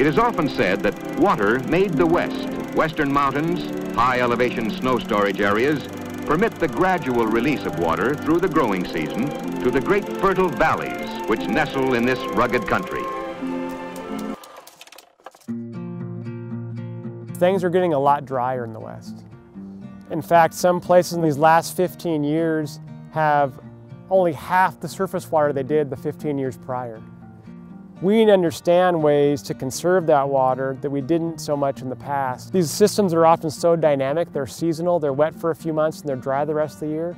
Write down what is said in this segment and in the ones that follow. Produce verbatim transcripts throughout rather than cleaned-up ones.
It is often said that water made the West. Western mountains, high elevation snow storage areas, permit the gradual release of water through the growing season to the great fertile valleys which nestle in this rugged country. Things are getting a lot drier in the West. In fact, some places in these last fifteen years have only half the surface water they did the fifteen years prior. We need to understand ways to conserve that water that we didn't so much in the past. These systems are often so dynamic, they're seasonal, they're wet for a few months and they're dry the rest of the year.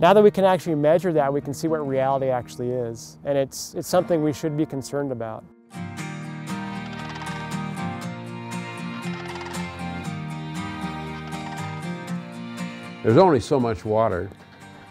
Now that we can actually measure that, we can see what reality actually is. And it's, it's something we should be concerned about. There's only so much water,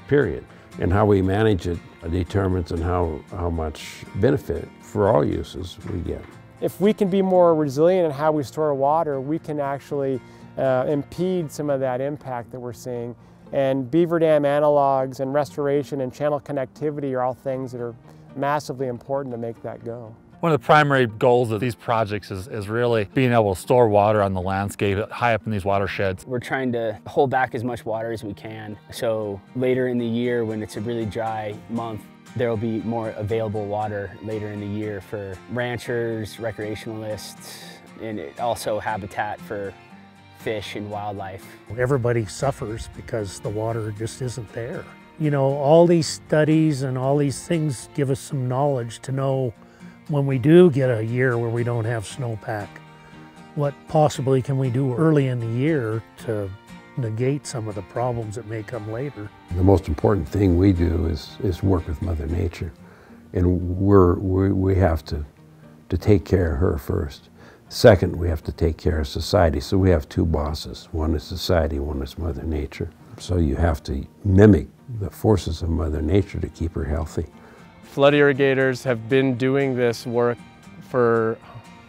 period. And how we manage it determines and how, how much benefit for all uses we get. If we can be more resilient in how we store water, we can actually uh, impede some of that impact that we're seeing. And beaver dam analogs and restoration and channel connectivity are all things that are massively important to make that go. One of the primary goals of these projects is, is really being able to store water on the landscape high up in these watersheds. We're trying to hold back as much water as we can, so later in the year when it's a really dry month, there'll be more available water later in the year for ranchers, recreationalists, and it also habitat for fish and wildlife. Everybody suffers because the water just isn't there. You know, all these studies and all these things give us some knowledge to know when we do get a year where we don't have snowpack, what possibly can we do early in the year to negate some of the problems that may come later? The most important thing we do is, is work with Mother Nature. And we're, we, we have to, to take care of her first. Second, we have to take care of society. So we have two bosses. One is society, one is Mother Nature. So you have to mimic the forces of Mother Nature to keep her healthy. Flood irrigators have been doing this work for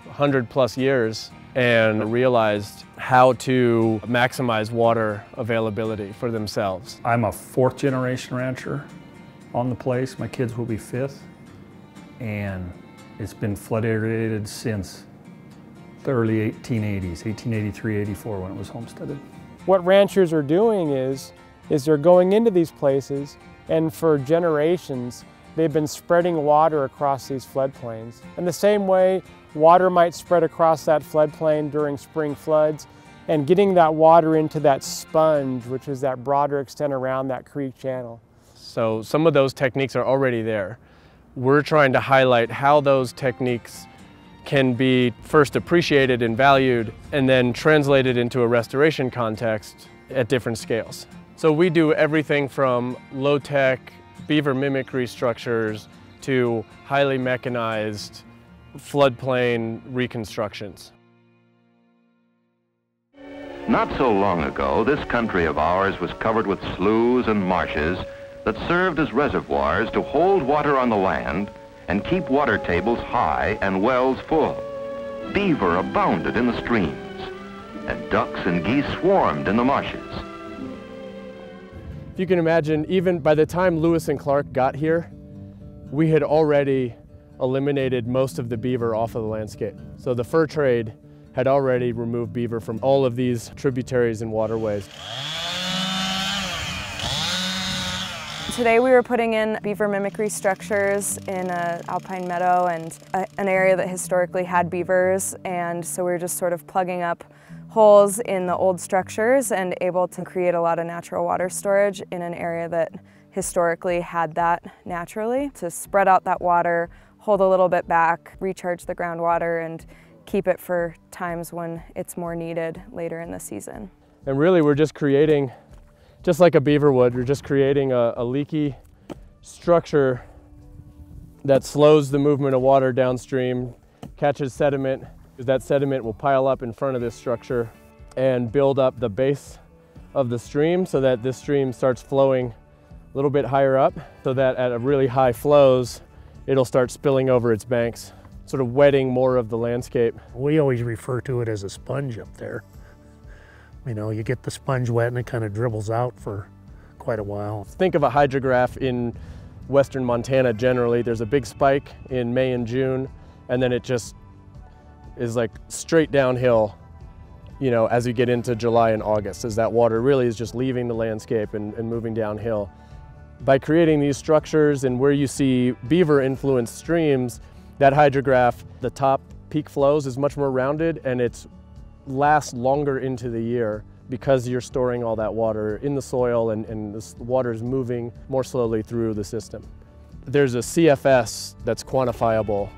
one hundred plus years and realized how to maximize water availability for themselves. I'm a fourth generation rancher on the place. My kids will be fifth, and it's been flood irrigated since the early eighteen eighties, eighteen eighty-three, eighty-four when it was homesteaded. What ranchers are doing is, is they're going into these places and for generations they've been spreading water across these floodplains. In the same way, water might spread across that floodplain during spring floods, and getting that water into that sponge, which is that broader extent around that creek channel. So some of those techniques are already there. We're trying to highlight how those techniques can be first appreciated and valued, and then translated into a restoration context at different scales. So we do everything from low-tech beaver mimicry structures to highly mechanized floodplain reconstructions. Not so long ago, this country of ours was covered with sloughs and marshes that served as reservoirs to hold water on the land and keep water tables high and wells full. Beaver abounded in the streams, and ducks and geese swarmed in the marshes. If you can imagine, even by the time Lewis and Clark got here, we had already eliminated most of the beaver off of the landscape. So the fur trade had already removed beaver from all of these tributaries and waterways. Today we were putting in beaver mimicry structures in an alpine meadow and a, an area that historically had beavers, and so we were just sort of plugging up holes in the old structures and able to create a lot of natural water storage in an area that historically had that naturally, to spread out that water, hold a little bit back, recharge the groundwater, and keep it for times when it's more needed later in the season. And really we're just creating, just like a beaver would, we're just creating a, a leaky structure that slows the movement of water downstream, catches sediment. That sediment will pile up in front of this structure and build up the base of the stream so that this stream starts flowing a little bit higher up, so that at a really high flows, it'll start spilling over its banks, sort of wetting more of the landscape. We always refer to it as a sponge up there. You know, you get the sponge wet and it kind of dribbles out for quite a while. Think of a hydrograph in western Montana generally. There's a big spike in May and June, and then it just is like straight downhill, you know, as you get into July and August, as that water really is just leaving the landscape and, and moving downhill. By creating these structures and where you see beaver-influenced streams, that hydrograph, the top peak flows is much more rounded and it lasts longer into the year because you're storing all that water in the soil and, and this water is moving more slowly through the system. There's a C F S that's quantifiable,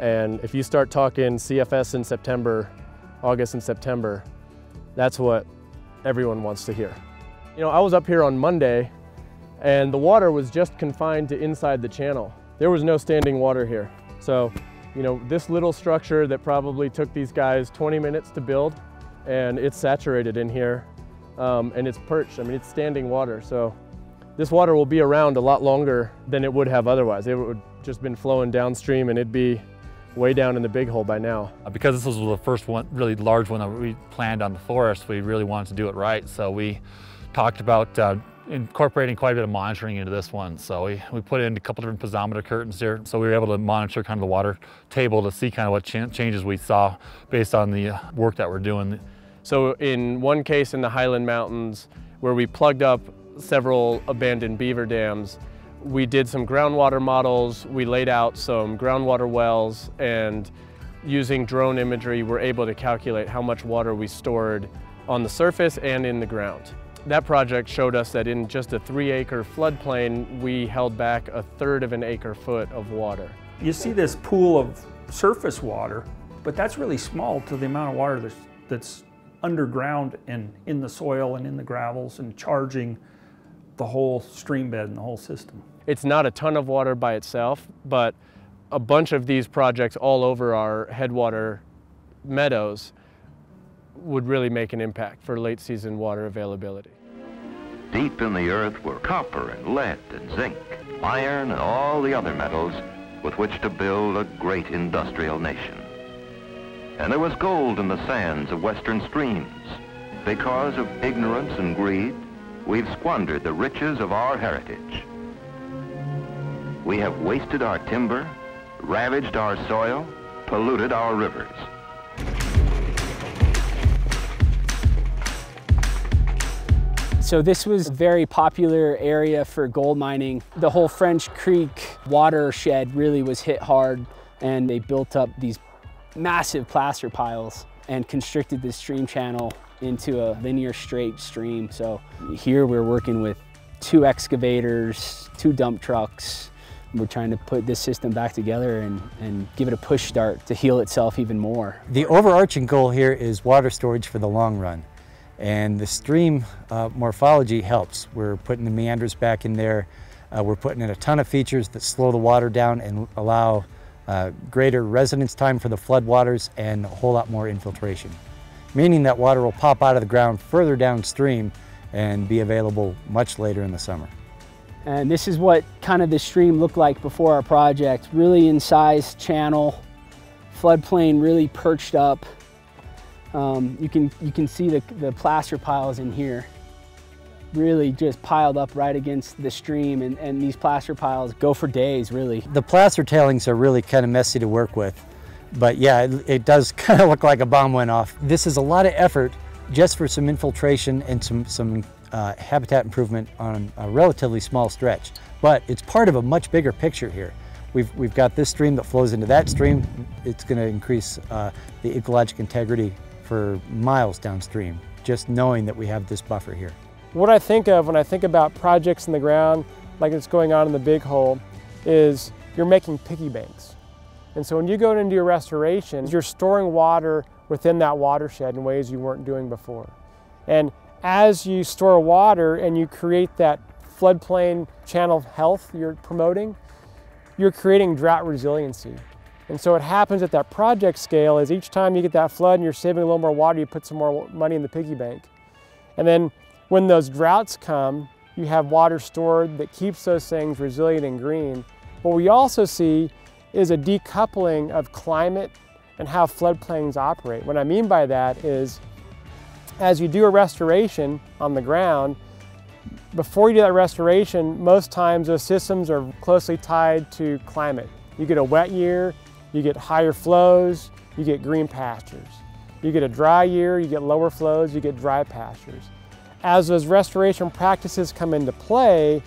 and if you start talking C F S in September, August and September, that's what everyone wants to hear. You know, I was up here on Monday and the water was just confined to inside the channel. There was no standing water here. So, you know, this little structure that probably took these guys twenty minutes to build, and it's saturated in here, um, and it's perched. I mean, it's standing water. So this water will be around a lot longer than it would have otherwise. It would just been flowing downstream and it'd be way down in the big hole by now. Because this was the first one, really large one that we planned on the forest, we really wanted to do it right. So we talked about uh, incorporating quite a bit of monitoring into this one. So we, we put in a couple different piezometer curtains here. So we were able to monitor kind of the water table to see kind of what ch changes we saw based on the work that we're doing. So in one case in the Highland Mountains, where we plugged up several abandoned beaver dams, we did some groundwater models, we laid out some groundwater wells, and using drone imagery, we're able to calculate how much water we stored on the surface and in the ground. That project showed us that in just a three acre floodplain, we held back a third of an acre foot of water. You see this pool of surface water, but that's really small to the amount of water that's, that's underground and in the soil and in the gravels and charging the whole stream bed and the whole system. It's not a ton of water by itself, but a bunch of these projects all over our headwater meadows would really make an impact for late season water availability. Deep in the earth were copper and lead and zinc, iron and all the other metals with which to build a great industrial nation. And there was gold in the sands of western streams. Because of ignorance and greed, we've squandered the riches of our heritage. We have wasted our timber, ravaged our soil, polluted our rivers. So this was a very popular area for gold mining. The whole French Creek watershed really was hit hard, and they built up these massive placer piles and constricted the stream channel into a linear straight stream. So here we're working with two excavators, two dump trucks. We're trying to put this system back together and, and give it a push start to heal itself even more. The overarching goal here is water storage for the long run. And the stream uh, morphology helps. We're putting the meanders back in there. Uh, we're putting in a ton of features that slow the water down and allow uh, greater residence time for the floodwaters and a whole lot more infiltration, meaning that water will pop out of the ground further downstream and be available much later in the summer. And this is what kind of the stream looked like before our project. Really incised channel, floodplain really perched up. Um, you can you can see the, the placer piles in here really just piled up right against the stream, and, and these placer piles go for days, really. The placer tailings are really kind of messy to work with, but yeah, it, it does kind of look like a bomb went off. This is a lot of effort just for some infiltration and some, some uh, habitat improvement on a relatively small stretch, but it's part of a much bigger picture here. We've, we've got this stream that flows into that stream. It's going to increase uh, the ecologic integrity for miles downstream, just knowing that we have this buffer here. What I think of when I think about projects in the ground, like it's going on in the big hole, is you're making piggy banks. And so when you go into your restoration, you're storing water within that watershed in ways you weren't doing before. And as you store water and you create that floodplain channel health you're promoting, you're creating drought resiliency. And so what happens at that project scale is each time you get that flood and you're saving a little more water, you put some more money in the piggy bank. And then when those droughts come, you have water stored that keeps those things resilient and green. What we also see is a decoupling of climate and how floodplains operate. What I mean by that is, as you do a restoration on the ground, before you do that restoration, most times those systems are closely tied to climate. You get a wet year, you get higher flows, you get green pastures. You get a dry year, you get lower flows, you get dry pastures. As those restoration practices come into play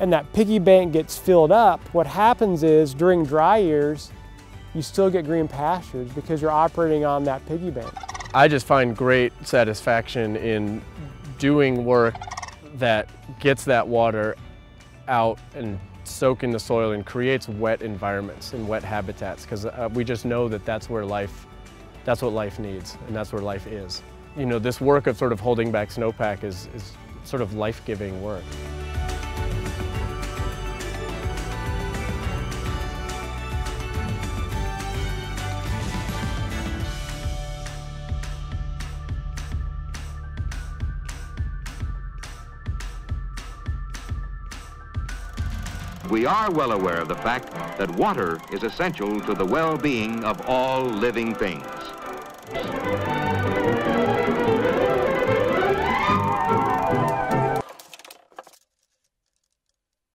and that piggy bank gets filled up, what happens is during dry years, you still get green pastures because you're operating on that piggy bank. I just find great satisfaction in doing work that gets that water out and soak in the soil and creates wet environments and wet habitats, because uh, we just know that that's where life, that's what life needs and that's where life is. You know, this work of sort of holding back snowpack is, is sort of life-giving work. We are well aware of the fact that water is essential to the well-being of all living things.